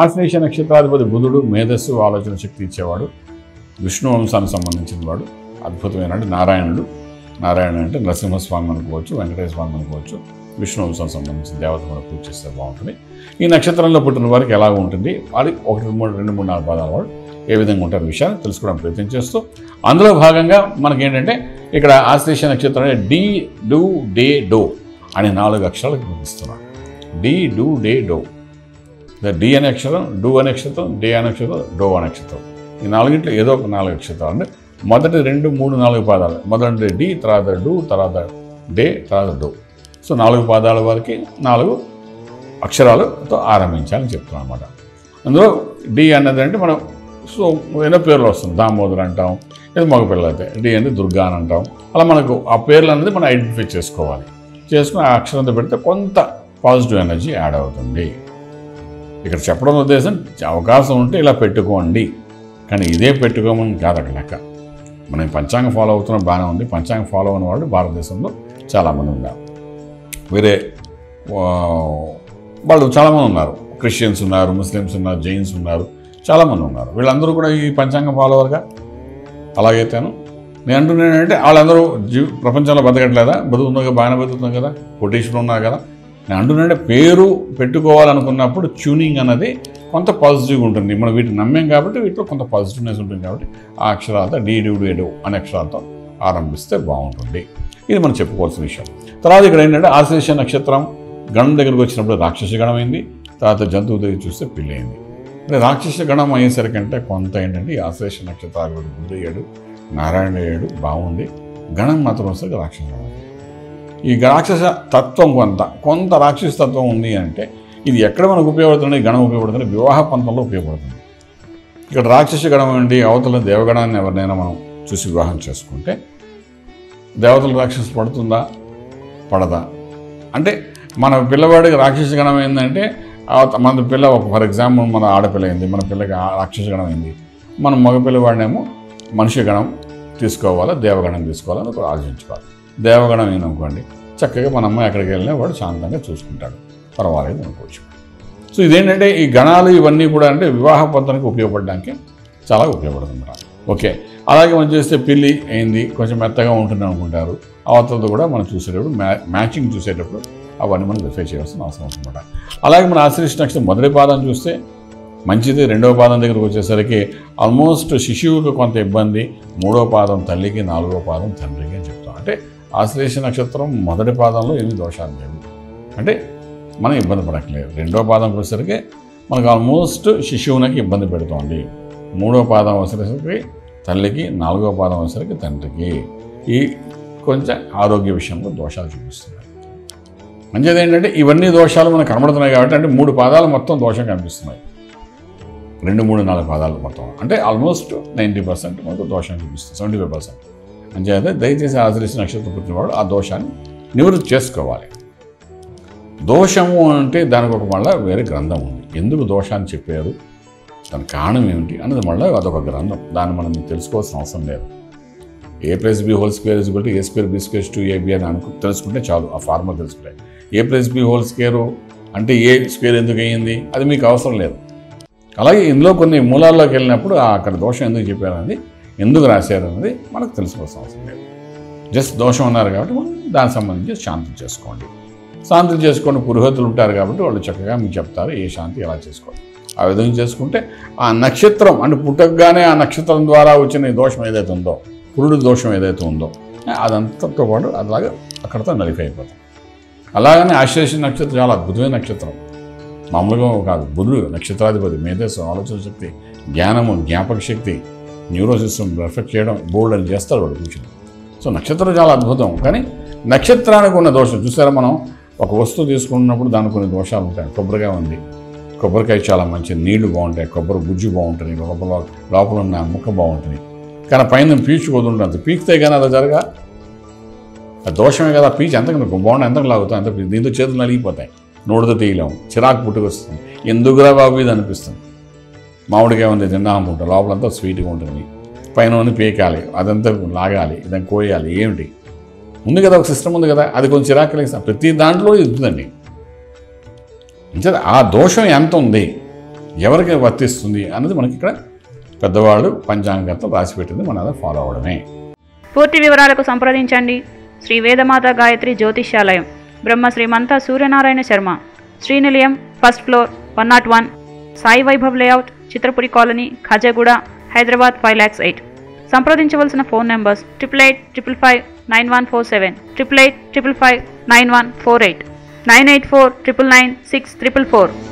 ఆశ్లేష నక్షత్రాధిపతి బుధుడు మేధస్సు ఆలోచన శక్తి ఇచ్చేవాడు, విష్ణు వంశానికి సంబంధించిన వాడు, అద్భుతమైన నారాయణుడు. నారాయణ అంటే నరసింహస్వామి అనుకోవచ్చు, వెంకటేశ్వర స్వామి అనుకోవచ్చు. విష్ణు వంశానికి సంబంధించిన దేవత కూడా పూజ చేస్తే బాగుంటుంది. ఈ నక్షత్రంలో పుట్టిన వారికి ఎలా ఉంటుంది, వారికి 1, 2, 3, 4 పాదాల వాడు ఏ విధంగా ఉంటారు విషయాలు తెలుసుకోవడానికి ప్రయత్నం చేస్తూ, అందులో భాగంగా మనకేంటంటే ఇక్కడ ఆశ్లేష నక్షత్రం డి డు డే డో అనే 4 అక్షరాలకు గుర్తిస్తున్నాడు. డి డు డే డో. డి అనే అక్షరం, డూ అనే అక్షరం, డే అనే అక్షరం, డో అనే అక్షరం. ఈ 4గిట్లో ఏదో ఒక 4 అక్షరాలు అంటే మొదటి 2, 3, 4 పాదాలు. మొదటి డి, తర్వాత డూ, తర్వాత డే, తర్వాత డో. సో 4 పాదాల వరకు 4 అక్షరాలతో ఆరంభించాలని చెప్తున్నాం అనమాట. అందులో డి అన్నదంటే మనం సో ఏదో పేర్లు వస్తుంది, దామోదర్ అంటాం, లేదా మగ పిల్లలు అయితే డి అంటే దుర్గా అని అంటాం. అలా మనకు ఆ పేర్లు అనేది మనం ఐడెంటిఫై చేసుకోవాలి. చేసుకుని ఆ అక్షరంతో పెడితే కొంత పాజిటివ్ ఎనర్జీ యాడ్ అవుతుంది. ఇక్కడ చెప్పడం ఉద్దేశం అవకాశం ఉంటే ఇలా పెట్టుకోండి, కానీ ఇదే పెట్టుకోమని కాదు. అక్కడ లెక్క మనం పంచాంగం ఫాలో అవుతున్నాం, బాగానే ఉంది. పంచాంగం ఫాలో అయిన వాళ్ళు భారతదేశంలో చాలామంది ఉన్నారు, వేరే వాళ్ళు చాలామంది ఉన్నారు. క్రిస్టియన్స్ ఉన్నారు, ముస్లిమ్స్ ఉన్నారు, జైన్స్ ఉన్నారు, చాలామంది ఉన్నారు. వీళ్ళందరూ కూడా ఈ పంచాంగం ఫాలోవర్గా అలాగైతేను నేను అంటున్నానంటే వాళ్ళందరూ ప్రపంచంలో బతకట్లేదా? బతుకుతున్నారు కదా, బాగానే బతుకుతున్నాం కదా, కోటీశ్వరులు ఉన్నారు కదా. నేను అంటున్నానంటే పేరు పెట్టుకోవాలనుకున్నప్పుడు ట్యూనింగ్ అనేది కొంత పాజిటివ్గా ఉంటుంది. మనం వీటిని నమ్మాం కాబట్టి వీటిలో కొంత పాజిటివ్నెస్ ఉంటుంది కాబట్టి ఆ అక్షరాలతో డి డి డి డో అనే అక్షరాలతో ఆరంభిస్తే బాగుంటుంది. ఇది మనం చెప్పుకోవాల్సిన విషయం. తర్వాత ఇక్కడ ఏంటంటే ఆశ్లేష నక్షత్రం గణం దగ్గరకు వచ్చినప్పుడు రాక్షస గణం అయింది, తర్వాత జంతువు దగ్గర చూస్తే పిల్లి అయింది. అంటే రాక్షస గణం అయ్యేసరికంటే కొంత ఏంటంటే ఆశ్లేష నక్షత్రాలు బుద్ధ ఏడు, నారాయణ ఏడు బాగుంది, గణం మాత్రం వస్తే రాక్షస గణం. ఈ రాక్షస తత్వం కొంత కొంత రాక్షస తత్వం ఉంది అంటే ఇది ఎక్కడ మనకు ఉపయోగపడుతుంది? గణం ఉపయోగపడుతుంది, వివాహ పంతంలో ఉపయోగపడుతుంది. ఇక్కడ రాక్షస గణం ఏంటి, అవతల దేవగణాన్ని ఎవరినైనా మనం చూసి వివాహం చేసుకుంటే దేవతలు రాక్షస పడుతుందా పడదా? అంటే మన పిల్లవాడికి రాక్షస గణం ఏంటంటే మన పిల్ల ఫర్ ఎగ్జాంపుల్ మన ఆడపిల్ల అయింది, మన పిల్లకి రాక్షస గణం అయింది. మనం మగపిల్లవాడినేమో మనిషి గణం తీసుకోవాలా దేవగణం తీసుకోవాలని ఒక ఆలోచించుకోవాలి. దేవగణం ఏమనుకోండి, చక్కగా మన అమ్మాయి ఎక్కడికి వెళ్ళినా వాడు శాంతంగా చూసుకుంటాడు, పర్వాలేదు అనుకోవచ్చు. సో ఇదేంటంటే ఈ గణాలు ఇవన్నీ కూడా అంటే వివాహ పంతానికి ఉపయోగపడడానికి చాలా ఉపయోగపడుతుంది అన్నమాట. ఓకే, అలాగే మనం చేస్తే పిల్లి అయింది, కొంచెం మెత్తగా ఉంటుంది అనుకుంటారు. అవతలతో కూడా మనం చూసేటప్పుడు మ్యాచింగ్ చూసేటప్పుడు అవన్నీ మనం రిఫర్ చేయాల్సిన అవసరం ఉందన్నమాట. అలాగే మన ఆశ్లేష నక్షత్రం మొదటి పాదం చూస్తే మంచిది, రెండవ పాదం దగ్గరకు వచ్చేసరికి ఆల్మోస్ట్ శిశువుకు కొంత ఇబ్బంది, మూడో పాదం తల్లికి, నాలుగో పాదం తండ్రికి అని చెప్తాం. అంటే ఆశ్లేష నక్షత్రం మొదటి పాదంలో ఏమి దోషాలు లేవు, అంటే మనం ఇబ్బంది పడట్లేదు. రెండో పాదం వచ్చేసరికి మనకు ఆల్మోస్ట్ శిశువునికి ఇబ్బంది పెడుతోంది, మూడో పాదం వచ్చేసరికి తల్లికి, నాలుగో పాదం వచ్చేసరికి తండ్రికి. ఈ కొంచెం ఆరోగ్య విషయంలో దోషాలు చూపిస్తున్నాయి. మంచిది ఏంటంటే ఇవన్నీ దోషాలు మనకు కనబడుతున్నాయి కాబట్టి అంటే 3 పాదాలు మొత్తం దోషం కనిపిస్తున్నాయి, 2, 3, 4 పాదాలు మొత్తం అంటే ఆల్మోస్ట్ 90% మనకు దోషం చూపిస్తుంది, 75%. అంచేత దయచేసి ఆశ్లేష నక్షత్రం పుట్టినవాడు ఆ దోషాన్ని నివృత్తి చేసుకోవాలి. దోషము అంటే దానికి ఒక మళ్ళీ వేరే గ్రంథం ఉంది, ఎందుకు దోషాన్ని చెప్పారు, దాని కారణం ఏమిటి అన్నది మళ్ళీ అదొక గ్రంథం. దాన్ని మనం తెలుసుకోవాల్సిన అవసరం లేదు. a + b² = a² b² 2ab అని అనుకు తెలుసుకుంటే చాలు. ఆ ఫార్ములా తెలుసుకుంటే a + b² అంటే ఏ స్క్వేర్ ఎందుకు అయ్యింది అది మీకు అవసరం లేదు. అలాగే ఇందులో కొన్ని మూలాల్లోకి వెళ్ళినప్పుడు అక్కడ దోషం ఎందుకు చెప్పారన్నది, ఎందుకు రాశారు అన్నది మనకు తెలుసుకోవాల్సిన అవసరం లేదు. జస్ట్ దోషం ఉన్నారు కాబట్టి మనం దానికి సంబంధించి శాంతి చేసుకోండి. శాంతి చేసుకొని పురోహితులు ఉంటారు కాబట్టి వాళ్ళు చక్కగా మీకు చెప్తారు ఏ శాంతి ఎలా చేసుకోవాలి. ఆ విధంగా చేసుకుంటే ఆ నక్షత్రం అంటే పుట్టగానే ఆ నక్షత్రం ద్వారా వచ్చిన దోషం ఏదైతే ఉందో, పురుడు దోషం ఏదైతే ఉందో అదంతతో పాటు అలాగే అక్కడతో నలిపి అయిపోతాం. అలాగనే ఆశ్లేష నక్షత్రం చాలా అద్భుతమైన నక్షత్రం, మామూలుగా కాదు. బుధుడు నక్షత్రాధిపతి, మేధస్సు, ఆలోచన శక్తి, జ్ఞానము, జ్ఞాపక శక్తి, న్యూరో సిస్టమ్ పర్ఫెక్ట్ చేయడం బోల్డ్ అని చేస్తారు వాడు కూర్చొని. సో నక్షత్రం చాలా అద్భుతం, కానీ నక్షత్రానికి ఉన్న దోషం చూసారా? మనం ఒక వస్తువు తీసుకున్నప్పుడు దానికి కొన్ని దోషాలు ఉంటాయి. కొబ్బరిగా ఉంది, కొబ్బరికాయ చాలా మంచి, నీళ్లు బాగుంటాయి, కొబ్బరి గుజ్జు బాగుంటుంది, లోపల ఉన్న ముక్క బాగుంటుంది, కానీ పైన పీచు వదులుంటుంది. పీకితే కానీ అది జరగా అది దోషమే కదా. పీచు ఎంత బాగుంటుంది, ఎంత లాగుతుంది, అంత దీంతో చేతులు నలిగిపోతాయి, నోటితో తీయలేము, చిరాకు పుట్టుకొస్తుంది, ఎందుకురా బాబు ఇది అనిపిస్తుంది. మామిడికాయ ఉంది, తిన్నామంటాం, లోపలంతా స్వీట్గా ఉంటుంది, పైన పీకాలి, అదంతా లాగాలి, దాన్ని కోయాలి, ఏమిటి ఉంది కదా ఒక సిస్టమ్ ఉంది కదా, అది కొంచెం చిరాకు కలిగిస్తాం. ప్రతి దాంట్లో ఇది ఉందండి. ఆ దోషం ఎంత ఉంది, ఎవరికి వర్తిస్తుంది అన్నది మనకి ఇక్కడ పెద్దవాళ్ళు పంచాంగంతో రాసి పెట్టింది మనం అలా ఫాలో అవడమే। పూర్తి వివరాలకు సంప్రదించండి Shri Vedamata Gayatri Jyotishalayam, Brahma Srimantha Suryanarayana Sharma, Srinilayam, first floor 101, Sai Vaibhav layout, Chitrapuri colony, Khajaguda, Hyderabad 5,08,000। సంప్రదించవలసిన ఫోన్ నెంబర్స్ 8855 9147, 8855 9148, 98499644।